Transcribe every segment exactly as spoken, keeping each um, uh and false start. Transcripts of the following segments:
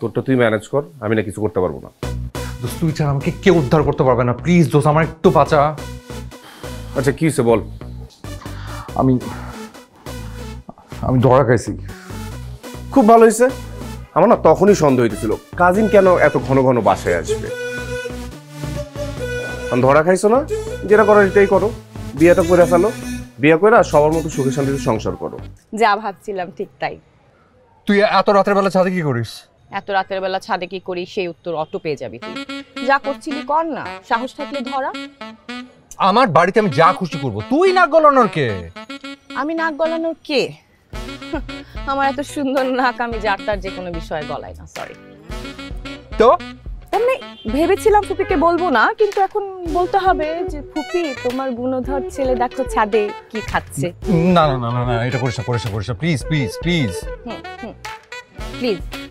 তোরটা তুই ম্যানেজ কর, আমি না কিছু করতে পারবো না। দোস্ত তুই ছাড়া আমাকে কেউ উদ্ধার করতে পারবে না, প্লিজ দোস্ত আমার একটু বাঁচা। আচ্ছা কি হয়েছে বল। আমি আমি ধরা খাইছি। খুব ভালো হয়েছে, আমার না তখনই সন্দেহ হইতেছিল কাজিন কেন এত ঘন ঘন বাসায় আসবে। ধরা খাইছো না, যেটা করার এটাই করো, বিয়েটা করে ফেলো, বিয়ে করে সবার মতো সুখে শান্তিতে সংসার করো। যা ভাবছিলাম ঠিক তাই। তুই এত রাতের বেলা ছাদে কি করিস? এত রাতের বেলা ছাদে কি করিস সেই উত্তর অটো পেয়ে যাবি। তুই যা করছিলি কর না, সাহস থাকলে ধরা। আমার বাড়িতে আমি যা খুশি করব, তুই নাক গলানোর কে? আমি নাক গলানোর কে? আমার এত সুন্দর নাক, আমি যার তার যে কোনো বিষয়ে গলাই না, সরি। তো আমি ভেবেছিলাম ফুপিকে বলবো না, কিন্তু এখন বলতে হবে যে ফুপি তোমার গুণধর ছেলে দেখো ছাদে কি খাচ্ছে। না না না না, এটা করিস না, করিস না, করিস না, প্লিজ প্লিজ প্লিজ প্লিজ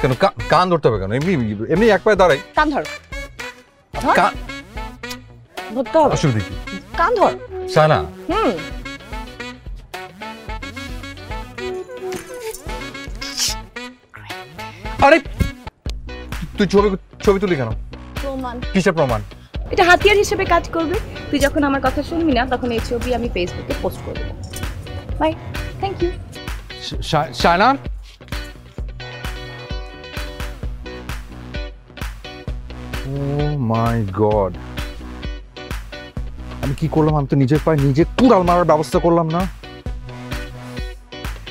কেন কান ধরতে হবে কেন? এমনি এমনি এক পায়ে দাঁড়াই। কান ধর, কান ধরতে হবে। অসুবিধা কি? কান ধর শানা। হুম আরে তুই ছবি ছবি তুলি কেন? প্রমাণ। কিসের প্রমাণ? এটা হাতিয়ার হিসেবে কাজ করবে। তুই যখন আমার কথা শুনবি না তখন এই ছবি আমি ফেসবুকে পোস্ট করব। Bye, thank you. Shayna oh my god, আমি কি করলাম? আমি তো নিজের পায়ে নিজে কুড়াল মারার ব্যবস্থা করলাম না।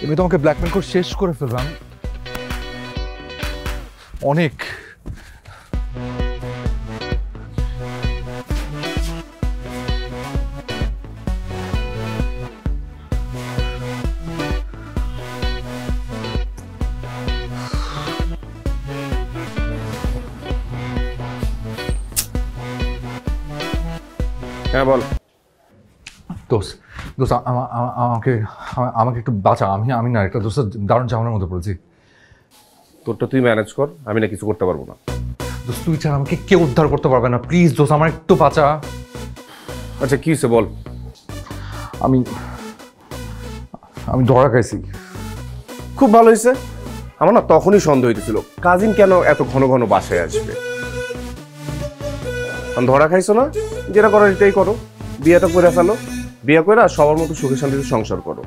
এমনি তোমাকে ব্ল্যাকমেল করে শেষ করে ফেললাম। অনেক হ্যাঁ বল দোস্ত। দোস্ত আমাকে আমাকে একটু বাঁচা। আমি আমি না একটা দোস্ত দারুণ ঝামেলার মধ্যে পড়েছি। তোরটা তুই ম্যানেজ কর, আমি না কিছু করতে পারবো না। দোস্ত তুই ছাড়া আমাকে কেউ উদ্ধার করতে পারবে না, প্লিজ দোস্ত আমার একটু বাঁচা। আচ্ছা কি হয়েছে বল। আমি আমি ধরা খাইছি। খুব ভালো হয়েছে, আমার না তখনই সন্দেহ হইতেছিল কাজিন কেন এত ঘন ঘন বাসায় আসবে। ধরা খাইছো না, যেটা করার এটাই করো, বিয়েটা করে ফেলো, বিয়ে করে সবার মতো সুখে শান্তিতে সংসার করো।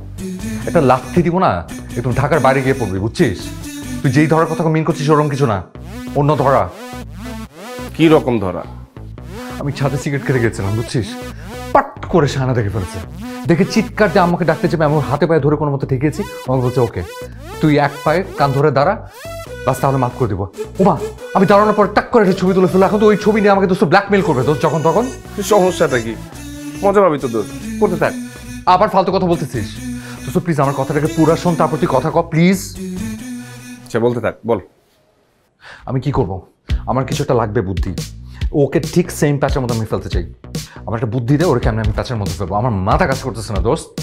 একটা লাথি দিব না, একদম ঢাকার বাইরে গিয়ে পড়বি, বুঝছিস? তুই যেই ধরার কথা মিন করছিস ওরকম কিছু না, অন্য ধরা। কি রকম ধরা? আমি ছাদে সিগারেট খেতে গেছিলাম, বুঝছিস, পাট করে শায়না দেখে ফেলেছে। দেখে চিৎকার দিয়ে আমাকে ডাকতে চাপে আমি হাতে পায়ে ধরে কোনো মতো ঠেকিয়েছি। আমাকে বলছে ওকে তুই এক পায়ে কান ধরে দাঁড়া, বাস তাহলে মাফ করে দেবো। ওমা আমি দাঁড়ানোর পর টাক করে একটা ছবি তুলে ফেললাম। এখন তো ওই ছবি নিয়ে আমাকে দোস্ত ব্ল্যাকমেল করবে দোস্ত যখন তখন। সমস্যাটা কি? মজা পাবি তো দোস্ত, করতে থাক। আবার ফালতু কথা বলতেছিস দোস্ত, প্লিজ আমার কথাটাকে পুরা শোন, তারপর তুই কথা ক প্লিজ। সে বলতে থাক, বল। আমি কি করব? আমার কিছুটা লাগবে বুদ্ধি, ওকে ঠিক সেম প্যাচের মধ্যে আমি ফেলতে চাই। আমার একটা বুদ্ধি দেয় ওর কেমন আমি প্যাচের মধ্যে ফেলবো। আমার মাথা কাজ করতেছে না দোস্ত।